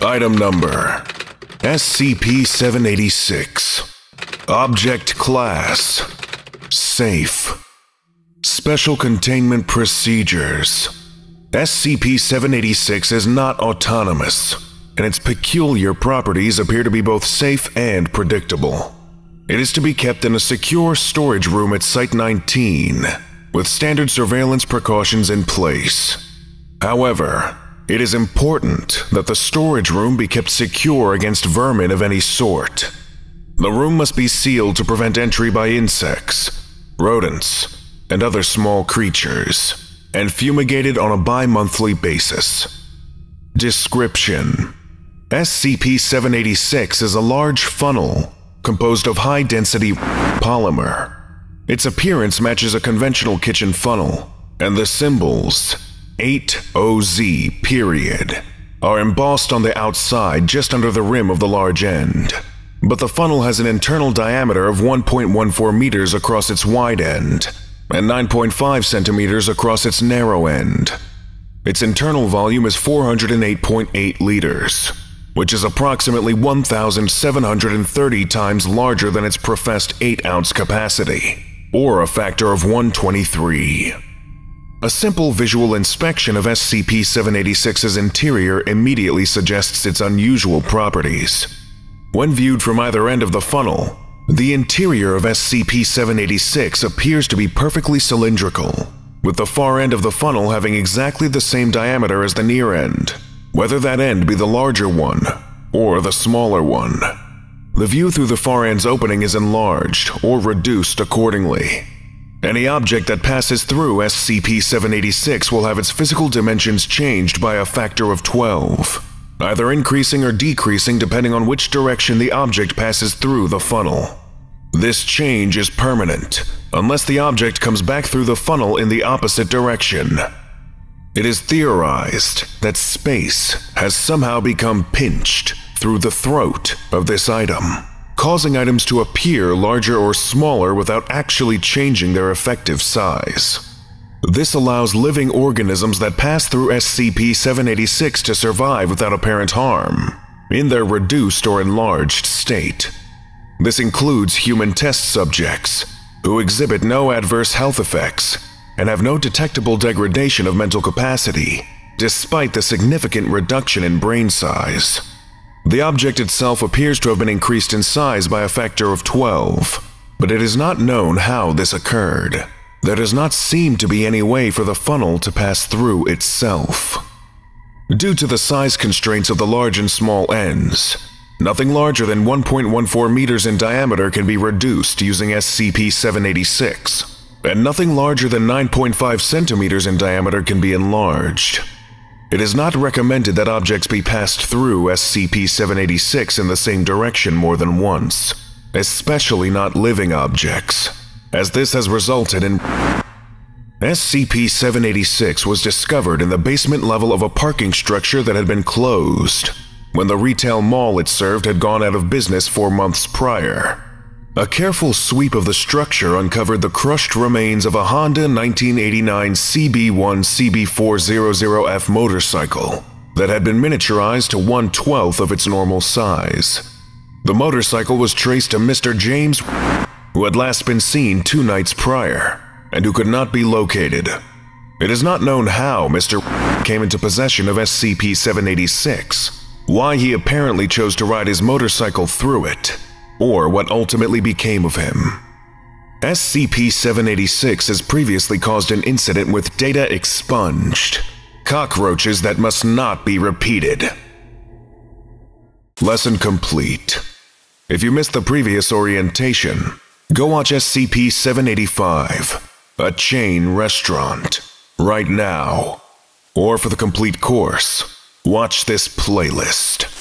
Item number SCP-786. Object class safe. Special containment procedures. SCP-786 is not autonomous, and its peculiar properties appear to be both safe and predictable. It is to be kept in a secure storage room at Site-19, with standard surveillance precautions in place. However, it is important that the storage room be kept secure against vermin of any sort. The room must be sealed to prevent entry by insects, rodents, and other small creatures, and fumigated on a bi-monthly basis. Description: SCP-786 is a large funnel composed of high-density polymer. Its appearance matches a conventional kitchen funnel, and the symbols 8OZ period are embossed on the outside just under the rim of the large end. But the funnel has an internal diameter of 1.14 meters across its wide end and 9.5 centimeters across its narrow end. Its internal volume is 408.8 liters, which is approximately 1,730 times larger than its professed 8-ounce capacity, or a factor of 123. A simple visual inspection of SCP-786's interior immediately suggests its unusual properties. When viewed from either end of the funnel, the interior of SCP-786 appears to be perfectly cylindrical, with the far end of the funnel having exactly the same diameter as the near end, whether that end be the larger one or the smaller one. The view through the far end's opening is enlarged or reduced accordingly. Any object that passes through SCP-786 will have its physical dimensions changed by a factor of 12. Either increasing or decreasing depending on which direction the object passes through the funnel. This change is permanent, unless the object comes back through the funnel in the opposite direction. It is theorized that space has somehow become pinched through the throat of this item, causing items to appear larger or smaller without actually changing their effective size. This allows living organisms that pass through SCP-786 to survive without apparent harm, in their reduced or enlarged state. This includes human test subjects, who exhibit no adverse health effects and have no detectable degradation of mental capacity, despite the significant reduction in brain size. The object itself appears to have been increased in size by a factor of 12, but it is not known how this occurred. There does not seem to be any way for the funnel to pass through itself. Due to the size constraints of the large and small ends, nothing larger than 1.14 meters in diameter can be reduced using SCP-786, and nothing larger than 9.5 centimeters in diameter can be enlarged. It is not recommended that objects be passed through SCP-786 in the same direction more than once, especially not living objects, as this has resulted in... SCP-786 was discovered in the basement level of a parking structure that had been closed when the retail mall it served had gone out of business 4 months prior. A careful sweep of the structure uncovered the crushed remains of a Honda 1989 CB1 CB400F motorcycle that had been miniaturized to 1/12 of its normal size. The motorcycle was traced to Mr. James, who had last been seen 2 nights prior, and who could not be located. It is not known how Mr. came into possession of SCP-786, why he apparently chose to ride his motorcycle through it, or what ultimately became of him. SCP-786 has previously caused an incident with data expunged, cockroaches that must not be repeated. Lesson complete. If you missed the previous orientation, go watch SCP-785, A Chain Restaurant, right now. Or for the complete course, watch this playlist.